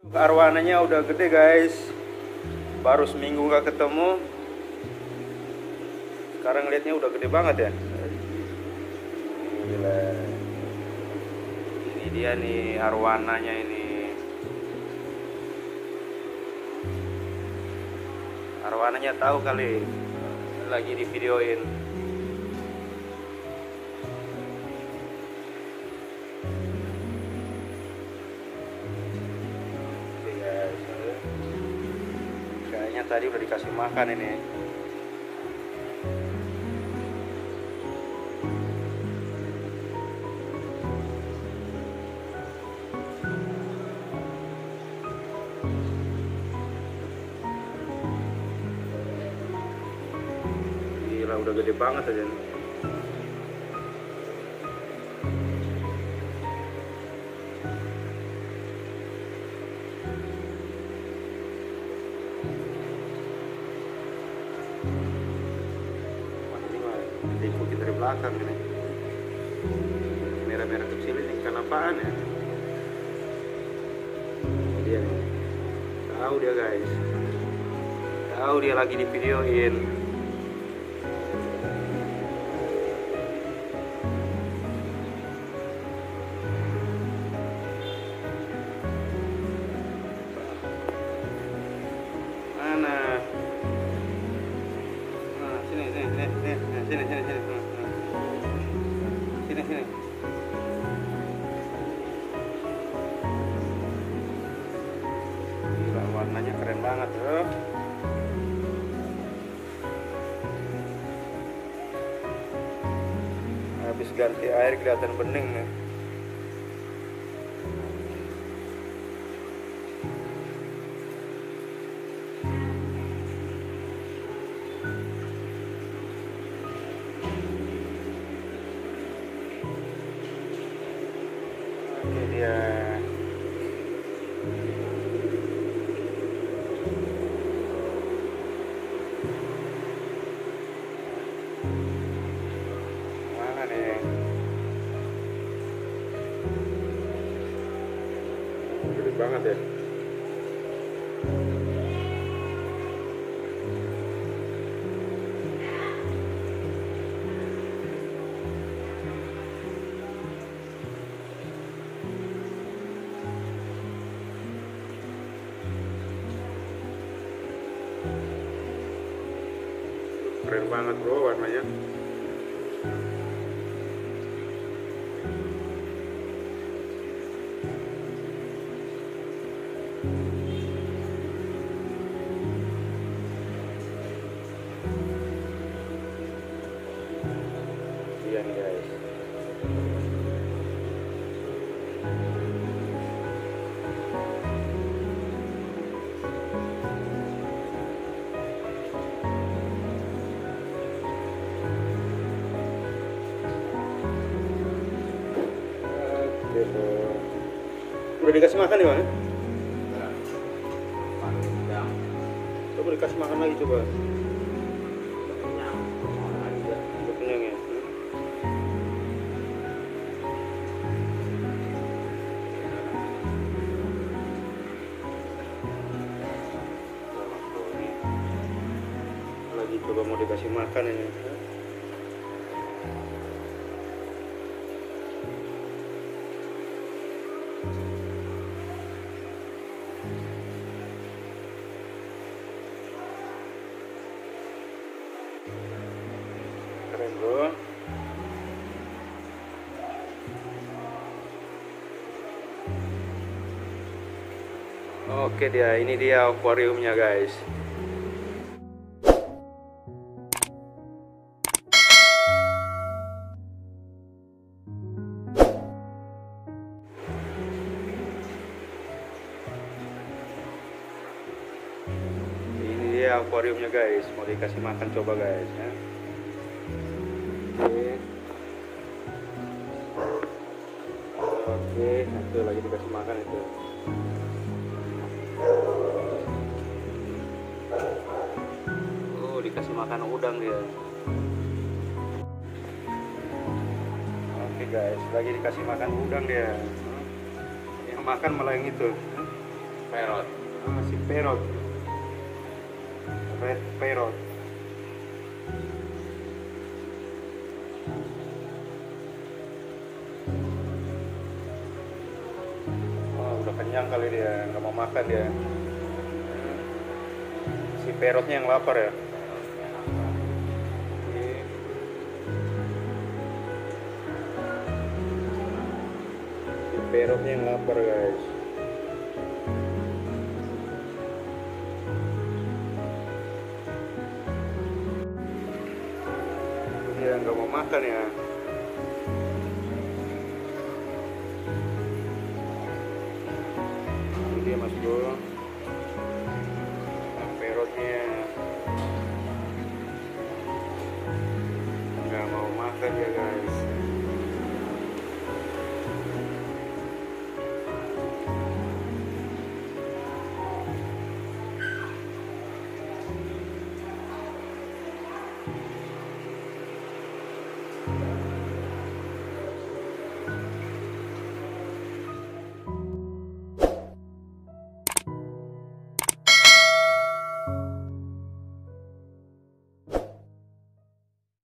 Arwananya udah gede guys, baru seminggu nggak ketemu, sekarang liatnya udah gede banget ya. Gila. Ini dia nih arwananya ini. Arwananya tahu kali lagi di videoin. Kayaknya tadi udah dikasih makan ini. Udah gede banget aja nih. Wah, ini mah diikuti dari belakang ini. Merah-merah kecil ini ikan apaan ya? Ini dia nih. Tahu dia guys. Tahu dia lagi di videoin. Sini. Gila, warnanya keren banget tuh. Habis ganti air kelihatan bening nih. Dia mana nih? Gede banget ya. Keren banget bro warnanya. Iya nih guys. Udah dikasih makan nih bang? Coba dikasih makan lagi coba. Udah kenyang ya? Lagi coba mau dikasih makan ini. Keren bro. Oke dia, ini dia akuariumnya guys. Ini dia akuariumnya guys, mau dikasih makan coba guys ya. Oke, itu lagi dikasih makan itu. Oh, dikasih makan udang dia. Oke guys, lagi dikasih makan udang dia. Yang makan malah yang itu. si parrot, red parrot. Oh, udah kenyang kali dia, nggak mau makan dia. Si parrotnya yang lapar ya. Perutnya yang lapar guys. Dia nggak mau makan ya. Ini dia mas bro. Nah, perutnya nggak mau makan ya guys.